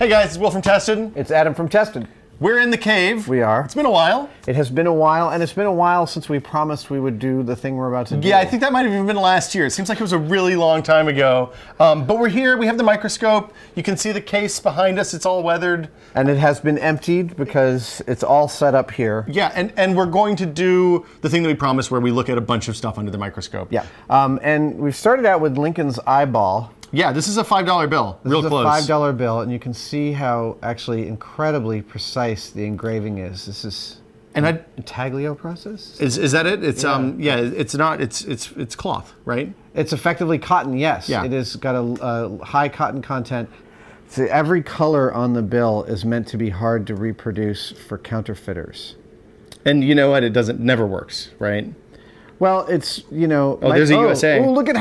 Hey guys, it's Will from Tested. It's Adam from Tested. We're in the cave. We are. It's been a while. It has been a while, and it's been a while since we promised we would do the thing we're about to do. Yeah, I think that might have even been last year. It seems like it was a really long time ago. But we're here, we have the microscope. You can see the case behind us, it's all weathered. And it has been emptied because it's all set up here. Yeah, and we're going to do the thing that we promised where we look at a bunch of stuff under the microscope. Yeah, and we've started out with Lincoln's eyeball. Yeah, this is a $5 bill, real close. This is a $5 bill, and you can see how actually incredibly precise the engraving is. This is an intaglio process? Is that it? It's, yeah. Yeah, it's not, it's cloth, right? It's effectively cotton, yes. Yeah. It has got a high cotton content. So every color on the bill is meant to be hard to reproduce for counterfeiters. And you know what? It never works, right? Well, it's, you know... Oh, there's a USA. Oh, look at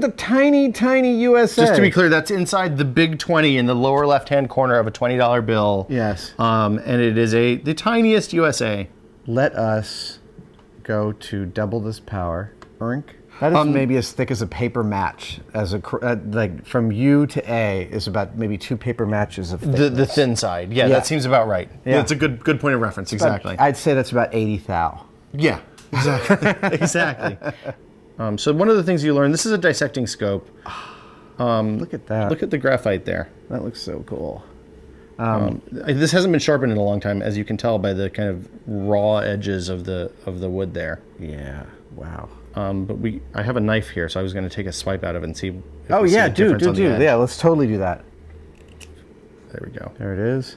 the tiny, tiny USA. Just to be clear, that's inside the big 20 in the lower left-hand corner of a $20 bill. Yes. And it is the tiniest USA. Let us go to double this power. Erink. That is maybe as thick as a paper match. As a like from U to A is about maybe 2 paper matches of thickness. The thin side. Yeah, that seems about right. Yeah. That's a good point of reference, exactly. About, I'd say that's about 80 thou. Yeah. Exactly. Exactly. So one of the things you learn, this is a dissecting scope. Look at that. Look at the graphite there. That looks so cool. This hasn't been sharpened in a long time, as you can tell by the kind of raw edges of the wood there. Yeah. Wow. But I have a knife here, so I was going to take a swipe out of it and see. Oh yeah, do. Yeah, let's totally do that. There we go. There it is.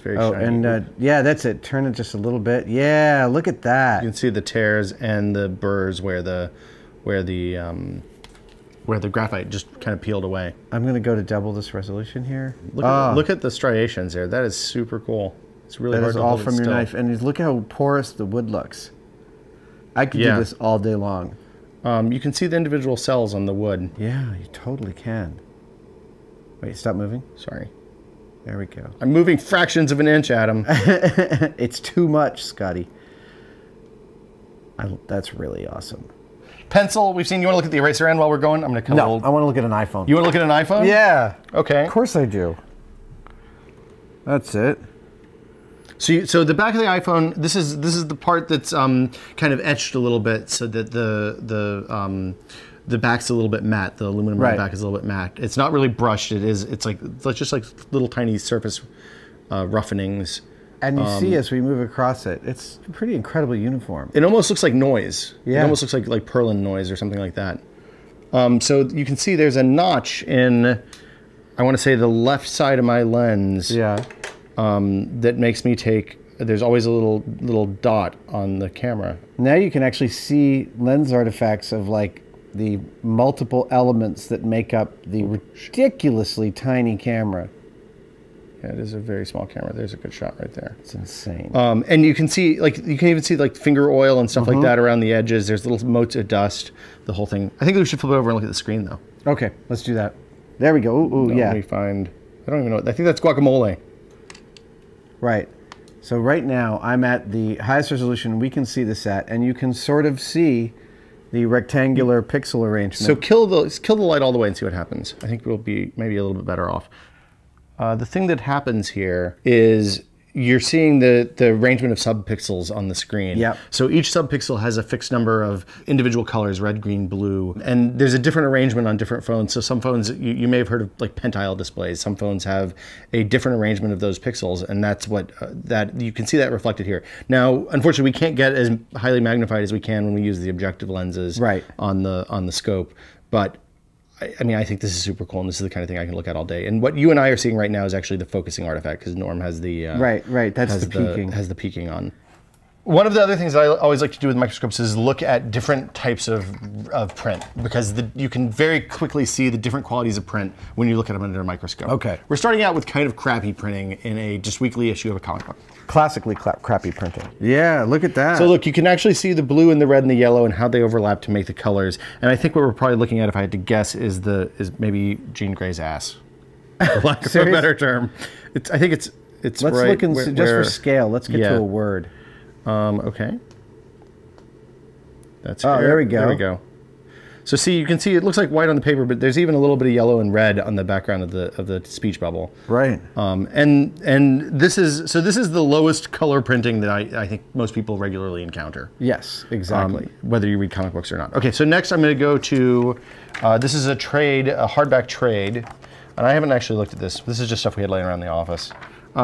It's very shiny. And yeah, that's it. Turn it just a little bit. Yeah, look at that. You can see the tears and the burrs where the graphite just kind of peeled away. I'm gonna go to double this resolution here. Look at the striations there. That is super cool. It's really hard to hold it still. That is all from your knife. And look how porous the wood looks. I could do this all day long. You can see the individual cells on the wood. Yeah, you totally can. Wait, stop moving. Sorry. There we go. I'm moving fractions of an inch, Adam. It's too much, Scotty. That's really awesome. Pencil, we've seen. You want to look at the eraser end while we're going? I'm going to come. No, I want to look at an iPhone. You want to look at an iPhone? Yeah. Okay. Of course I do. That's it. So the back of the iPhone. This is the part that's kind of etched a little bit, so that the back's a little bit matte. The aluminum on the back is a little bit matte. It's not really brushed. It's just like little tiny surface roughenings. And you see as we move across it, it's pretty incredibly uniform. It almost looks like noise. Yeah. It almost looks like Perlin noise or something like that. So you can see there's a notch in, I want to say, the left side of my lens. Yeah. That makes me take. There's always a little dot on the camera. Now you can actually see lens artifacts of like the multiple elements that make up the ridiculously tiny camera. Yeah, it is a very small camera. There's a good shot right there. It's insane. And you can see, like, you can even see like finger oil and stuff like that around the edges. There's little motes of dust, the whole thing. I think we should flip it over and look at the screen though. Okay, let's do that. There we go. Ooh, yeah. Let me find, I don't even know, I think that's guacamole. Right. So right now I'm at the highest resolution we can see this at, and you can sort of see the rectangular pixel arrangement. So kill the light all the way and see what happens. I think we'll be maybe a little bit better off. The thing that happens here is you're seeing the arrangement of subpixels on the screen. Yep. So each subpixel has a fixed number of individual colors, red, green, blue, and there's a different arrangement on different phones. So some phones, you may have heard of like pentile displays. Some phones have a different arrangement of those pixels, and that's what that you can see that reflected here. Now, unfortunately, we can't get as highly magnified as we can when we use the objective lenses on the scope, but I mean, I think this is super cool, and this is the kind of thing I can look at all day. And what you and I are seeing right now is actually the focusing artifact, because Norm has the has the peaking on. One of the other things that I always like to do with microscopes is look at different types of print, because you can very quickly see the different qualities of print when you look at them under a microscope. Okay. We're starting out with kind of crappy printing in a just weekly issue of a comic book. Classically crappy printing. Yeah, look at that. So look, you can actually see the blue and the red and the yellow and how they overlap to make the colors. And I think what we're probably looking at, if I had to guess, is maybe Jean Grey's ass, for lack of a better term. I think it's let's right. Let's look and see, just for scale. Let's get to a word. Okay. That's there we go. So see, you can see it looks like white on the paper, but there's even a little bit of yellow and red on the background of the speech bubble. Right. And this is, so this is the lowest color printing that I think most people regularly encounter. Yes, exactly. Whether you read comic books or not. Okay, so next I'm going to go to, this is a trade, a hardback trade, and I haven't actually looked at this. This is just stuff we had laying around the office.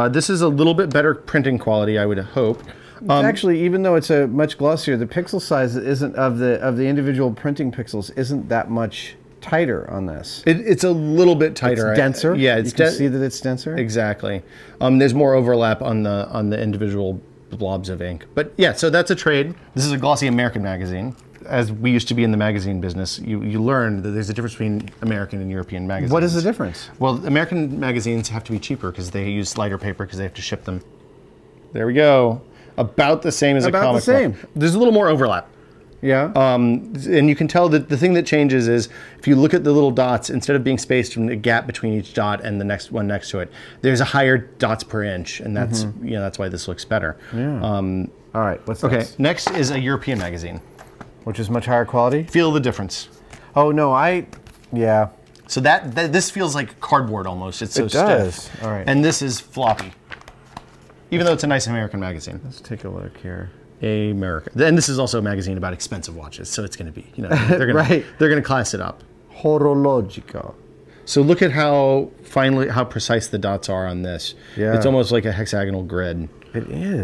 This is a little bit better printing quality, I would hope. Actually, even though it's a much glossier, the pixel size isn't of the individual printing pixels isn't that much tighter on this. It's a little bit tighter. It's denser. Yeah, it's denser. You can see that it's denser. Exactly. There's more overlap on the individual blobs of ink. But yeah, so that's a trade. This is a glossy American magazine. As we used to be in the magazine business, you learned that there's a difference between American and European magazines. What is the difference? Well, American magazines have to be cheaper because they use lighter paper because they have to ship them. There we go. About the same as a comic book. About the same. There's a little more overlap. Yeah. And you can tell that the thing that changes is if you look at the little dots, instead of being spaced from a gap between each dot and the next one next to it, there's a higher dots per inch, and that's you know, that's why this looks better. Yeah. All right. Next is a European magazine, which is much higher quality. Feel the difference. Oh no, yeah. So this feels like cardboard almost. It's so stiff. All right. And this is floppy. Even though it's a nice American magazine. Let's take a look here. America. And this is also a magazine about expensive watches, so it's going to be, you know, they're going to class it up. Horologica. So look at how precise the dots are on this. Yeah. It's almost like a hexagonal grid. It is.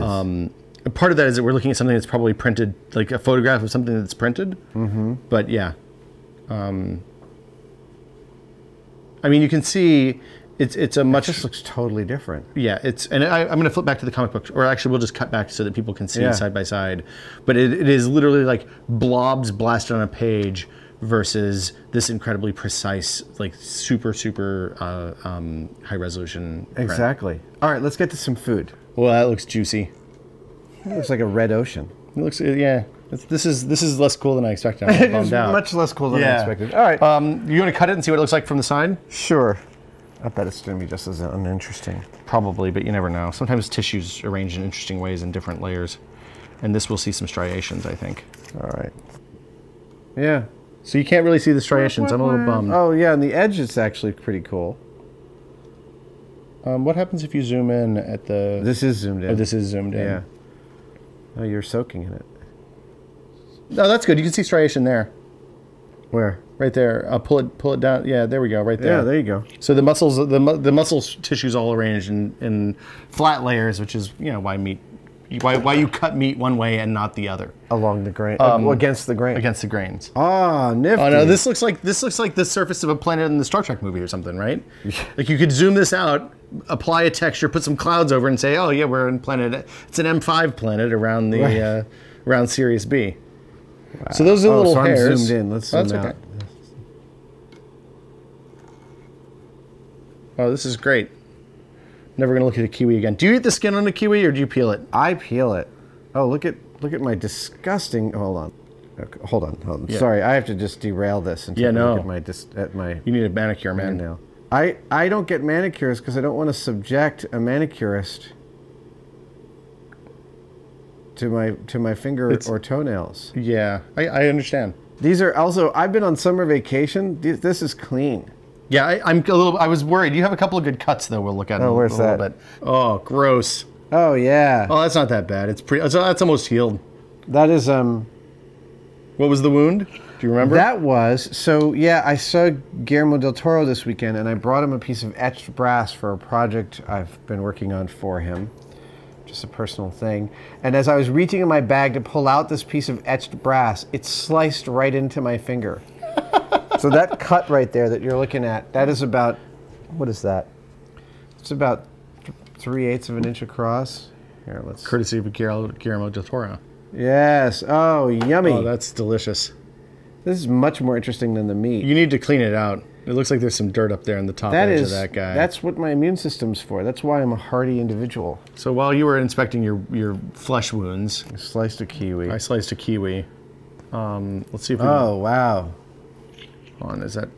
Part of that is that we're looking at something that's probably printed, like a photograph of something that's printed. Mm-hmm. But yeah. I mean, you can see... It's a much... It just looks totally different. Yeah, and I'm going to flip back to the comic book, or actually we'll just cut back so that people can see it side by side. But it is literally like blobs blasted on a page versus this incredibly precise, like super, super high resolution print. Exactly. All right, let's get to some food. Well, that looks juicy. It looks like a red ocean. It looks, yeah. This is less cool than I expected. It's much less cool than I expected. All right. You want to cut it and see what it looks like from the side? Sure. I bet it's going to be just as uninteresting. Probably, but you never know. Sometimes tissues arrange in interesting ways in different layers. And this will see some striations, I think. All right. Yeah. So you can't really see the striations. I'm a little bummed. Oh, yeah, and the edge is actually pretty cool. What happens if you zoom in at the... This is zoomed in. Oh, this is zoomed in. Yeah. Oh, you're soaking in it. No, that's good. You can see striation there. Where? Right there. I'll pull it down. Yeah, there we go. Right there. Yeah, there you go. So the muscles, the muscle tissues, all arranged in flat layers, which is why meat, why you cut meat one way and not the other. Along the grain, against the grain. Against the grains. Ah, nifty. Oh no, this looks like the surface of a planet in the Star Trek movie or something, right? Like you could zoom this out, apply a texture, put some clouds over, and say, oh yeah, we're in planet. It's an M5 planet around the around Sirius B. Wow. So those are little hairs. I'm zoomed in. Let's zoom out. Okay. Oh, this is great. Never gonna look at a kiwi again. Do you eat the skin on a kiwi or do you peel it? I peel it. Oh, look at my disgusting. Hold on. Okay, hold on. Yeah. Sorry, I have to just derail this until I look at my. You need a manicure, man. Now. I don't get manicures because I don't want to subject a manicurist to my finger or toenails. Yeah, I understand. These are also, I've been on summer vacation. This is clean. Yeah, I was worried. You have a couple of good cuts though. We'll look at them a little bit. Oh, gross. Oh yeah. Oh, that's not that bad. It's pretty. That's almost healed. That is. What was the wound? Do you remember? That was I saw Guillermo del Toro this weekend, and I brought him a piece of etched brass for a project I've been working on for him. Just a personal thing. And as I was reaching in my bag to pull out this piece of etched brass, it sliced right into my finger. So that cut right there that you're looking at, that is about, what is that? It's about 3/8 of an inch across. Here, let's... Courtesy of Guillermo del Toro. Yes. Oh, yummy. Oh, that's delicious. This is much more interesting than the meat. You need to clean it out. It looks like there's some dirt up there on the top edge of that guy. That's what my immune system's for. That's why I'm a hardy individual. So while you were inspecting your flesh wounds... I sliced a kiwi. I sliced a kiwi. Let's see if we... Oh, wow. Hold on, is that...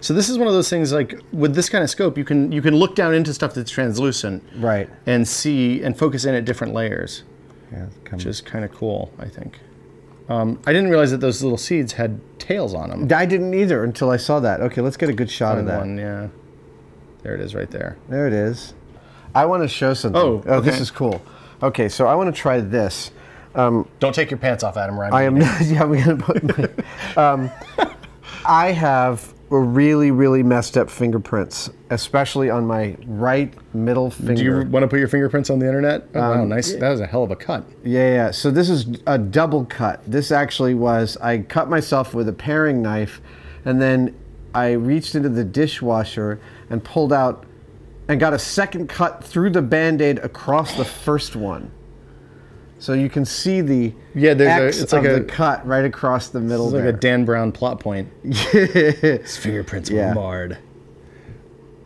So this is one of those things, like, with this kind of scope, you can look down into stuff that's translucent. Right. And see, and focus in at different layers. Yeah. Which is kind of cool, I think. I didn't realize that those little seeds had tails on them. I didn't either until I saw that. Okay, let's get a good shot of that. One, yeah. There it is right there. There it is. I want to show something. Oh, okay. This is cool. Okay, so I want to try this. Don't take your pants off, Adam Ryan. I am not. Yeah, I'm going to put my... I have really, really messed up fingerprints, especially on my right middle finger. Do you want to put your fingerprints on the internet? Oh, wow, nice. Yeah. That was a hell of a cut. Yeah, yeah. So this is a double cut. This actually was, I cut myself with a paring knife, and then I reached into the dishwasher and pulled out and got a second cut through the Band-Aid across the first one. So you can see the X of the cut right across the middle there. It's like a Dan Brown plot point. His fingerprints were marred.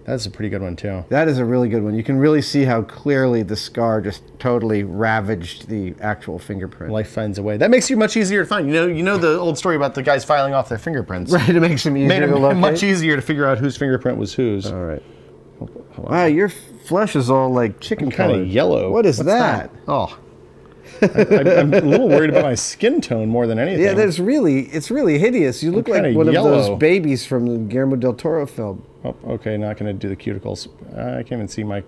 That's a pretty good one, too. That is a really good one. You can really see how clearly the scar just totally ravaged the actual fingerprint. Life finds a way. That makes you much easier to find. You know the old story about the guys filing off their fingerprints. Right, it makes them easier to locate. Much easier to figure out whose fingerprint was whose. All right. Wow, your flesh is all like chicken colored. Kind of yellow. What is that? Oh. I'm a little worried about my skin tone more than anything. Yeah, that's really hideous. You look like one of those babies from the Guillermo del Toro film. Oh, okay, not going to do the cuticles. I can't even see my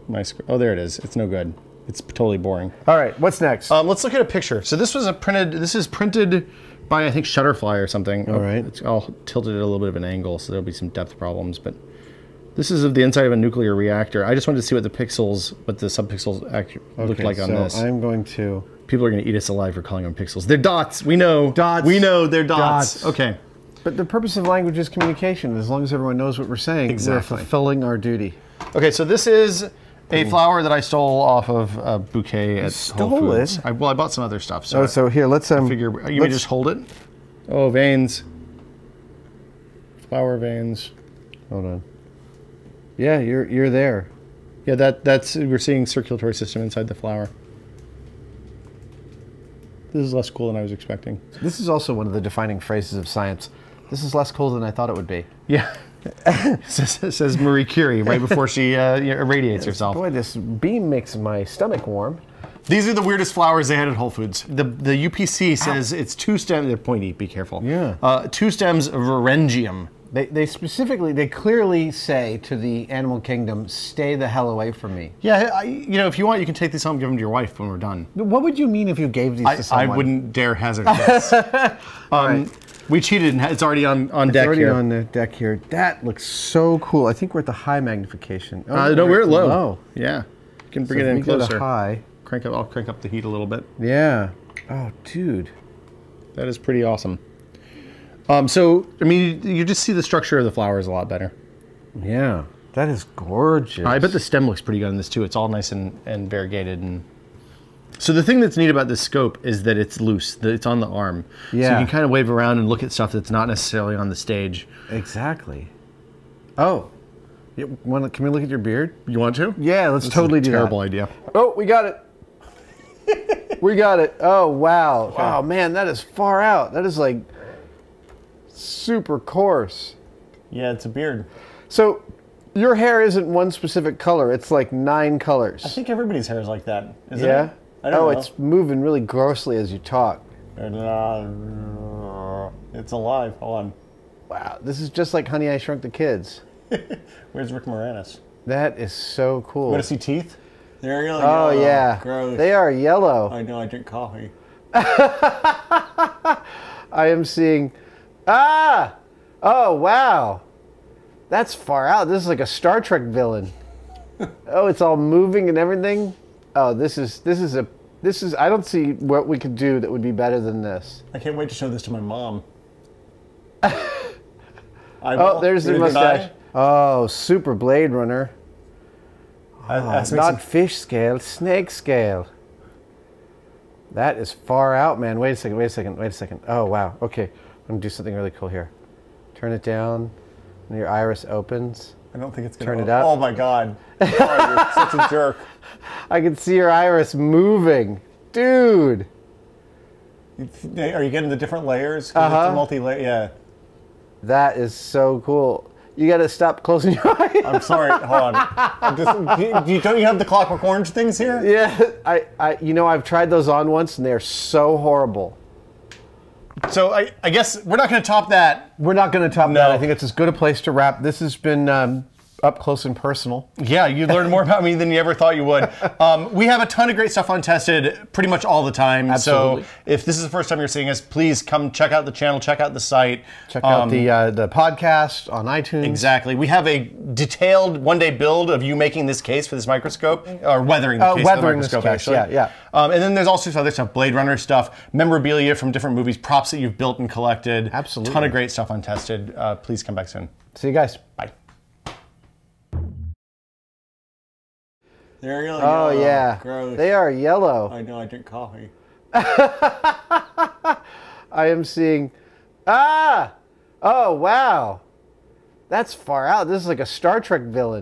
oh, there it is. It's no good. It's totally boring. All right, what's next? Let's look at a picture. So this was printed by, I think, Shutterfly or something. All right. It's all tilted at a little bit of an angle, so there'll be some depth problems, but this is of the inside of a nuclear reactor. I just wanted to see what the subpixels actually looked like on this. I'm going to... People are going to eat us alive for calling them pixels. They're dots. We know. Dots. We know they're dots. Okay. But the purpose of language is communication. As long as everyone knows what we're saying, we're fulfilling our duty. Okay, so this is a flower that I stole off of a bouquet at Whole Foods. Well, I bought some other stuff. So, so here, let's... you may just hold it. Oh, veins. Flower veins. Hold on. Yeah, you're there. Yeah, that's... We're seeing circulatory system inside the flower. This is less cool than I was expecting. This is also one of the defining phrases of science. This is less cool than I thought it would be. Yeah. Says Marie Curie right before she irradiates herself. Boy, this beam makes my stomach warm. These are the weirdest flowers they had at Whole Foods. The UPC says it's two stems. They're pointy. Be careful. Yeah. Two stems of Varangium. They clearly say to the animal kingdom, stay the hell away from me. Yeah, you know, if you want, you can take these home and give them to your wife when we're done. What would you mean if you gave these to someone? I wouldn't dare hazard a guess. We cheated, and it's already on deck here. It's already on the deck here. That looks so cool. I think we're at the high magnification. Oh, no, we're at low. Yeah. You can bring it in closer. Go to high. I'll crank up the heat a little bit. Yeah. Oh, dude. That is pretty awesome. So, I mean, you just see the structure of the flowers a lot better. Yeah, that is gorgeous. I bet the stem looks pretty good on this, too. It's all nice and variegated. So the thing that's neat about this scope is that it's loose. It's on the arm. Yeah. So you can kind of wave around and look at stuff that's not necessarily on the stage. Exactly. Oh. Can we look at your beard? You want to? Yeah, let's totally do that. Terrible idea. Oh, we got it. We got it. Oh, wow. Okay. Wow, man, that is far out. That is like... super coarse. Yeah, it's a beard. So your hair isn't one specific color, it's like 9 colors. I think everybody's hair is like that, isn't it? I don't know. It's moving really grossly as you talk. It's alive. Hold on. Wow, this is just like Honey, I Shrunk the Kids. Where's Rick Moranis? That is so cool. You want to see teeth? They're really yellow. Oh, yeah. Gross. They are yellow. I know, I drink coffee. I am seeing... Ah! Oh, wow. That's far out. This is like a Star Trek villain. Oh, it's all moving and everything. Oh, this is I don't see what we could do that would be better than this. I can't wait to show this to my mom. There's the mustache. Oh, super Blade Runner. Not fish scale, snake scale. That is far out, man. Wait a second, wait a second, wait a second. Oh, wow. Okay. I'm gonna do something really cool here. Turn it down, and your iris opens. I don't think it's gonna turn it up. Oh my God! Oh, you're such a jerk. I can see your iris moving, dude. Are you getting the different layers? It's a multi-layer. Yeah. That is so cool. You gotta stop closing your eyes. I'm sorry. Hold on. Don't you have the Clockwork Orange things here? Yeah. You know, I've tried those on once, and they're so horrible. So I guess we're not going to top that. We're not going to top that. I think it's as good a place to wrap. This has been up close and personal. Yeah, you learned more about me than you ever thought you would. We have a ton of great stuff on Tested pretty much all the time. Absolutely. So if this is the first time you're seeing us, please come check out the channel, check out the site. Check out the podcast on iTunes. Exactly. We have a detailed one-day build of you making this case for this microscope, or weathering the case for the microscope, actually. Yeah, yeah. And then there's all sorts of other stuff, Blade Runner stuff, memorabilia from different movies, props that you've built and collected. Absolutely. Ton of great stuff on Tested. Please come back soon. See you guys. Bye. They're really yellow. Oh, yeah. Gross. They are yellow. I know, I drink coffee. I am seeing... Ah! Oh, wow. That's far out. This is like a Star Trek villain.